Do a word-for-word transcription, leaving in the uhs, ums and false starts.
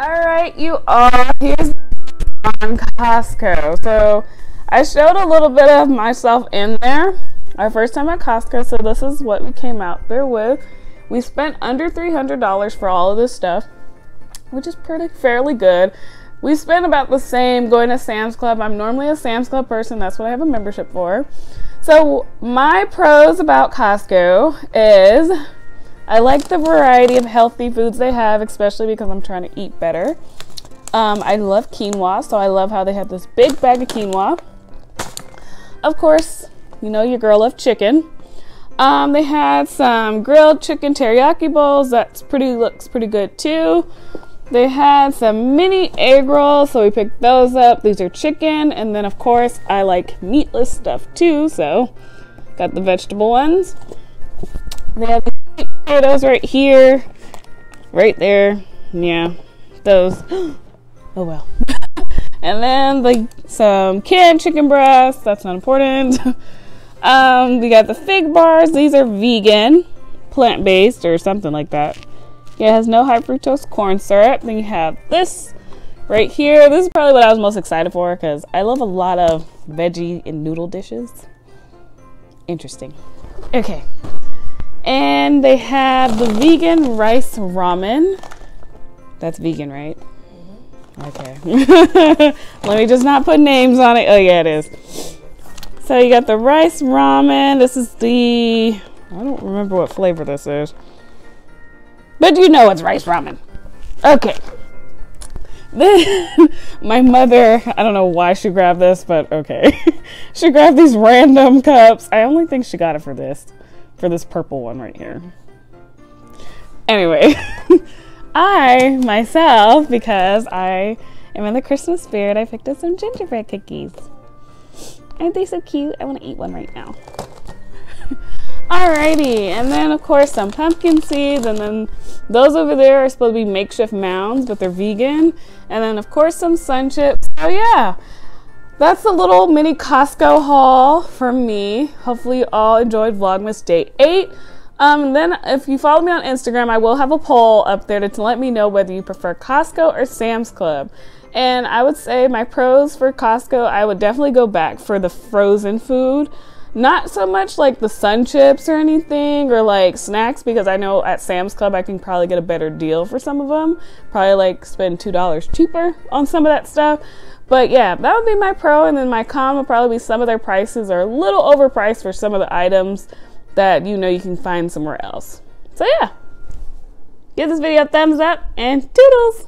Alright, you all, here's on Costco. So I showed a little bit of myself in there. Our first time at Costco, so this is what we came out there with. We spent under three hundred dollars for all of this stuff, which is pretty fairly good. We spent about the same going to Sam's Club. I'm normally a Sam's Club person. That's what I have a membership for. So my pros about Costco is I like the variety of healthy foods they have, especially because I'm trying to eat better. Um, I love quinoa, so I love how they have this big bag of quinoa. Of course, you know your girl loved chicken. Um, they had some grilled chicken teriyaki bowls. That's pretty looks pretty good too. They had some mini egg rolls, so we picked those up. These are chicken, and then of course I like meatless stuff too, so got the vegetable ones. They have the potatoes right here, right there, yeah, those, oh well. And then like some canned chicken breasts, that's not important. Um, we got the fig bars, these are vegan, plant-based or something like that. Yeah, it has no high fructose corn syrup. Then you have this right here. This is probably what I was most excited for because I love a lot of veggie and noodle dishes. Interesting. Okay. And they have the vegan rice ramen. That's vegan, right? Mm-hmm. Okay. Let me just not put names on it. Oh, yeah, it is. So you got the rice ramen. This is the, I don't remember what flavor this is, but you know it's rice ramen. Okay. Then my mother, I don't know why she grabbed this, but okay. She grabbed these random cups. I only think she got it for this, for this purple one right here. Anyway, I myself, because I am in the Christmas spirit, I picked up some gingerbread cookies. Aren't they so cute? I want to eat one right now. Alrighty, and then of course some pumpkin seeds, and then those over there are supposed to be makeshift mounds, but they're vegan. And then of course some sun chips. Oh yeah, that's a little mini Costco haul for me. Hopefully you all enjoyed Vlogmas Day eight. Um, then if you follow me on Instagram, I will have a poll up there to let me know whether you prefer Costco or Sam's Club. And I would say my pros for Costco, I would definitely go back for the frozen food. Not so much like the sun chips or anything, or like snacks, because I know at Sam's Club I can probably get a better deal for some of them. Probably like spend two dollars cheaper on some of that stuff. But yeah, that would be my pro. And then my con would probably be some of their prices are a little overpriced for some of the items that you know you can find somewhere else. So yeah, give this video a thumbs up and toodles!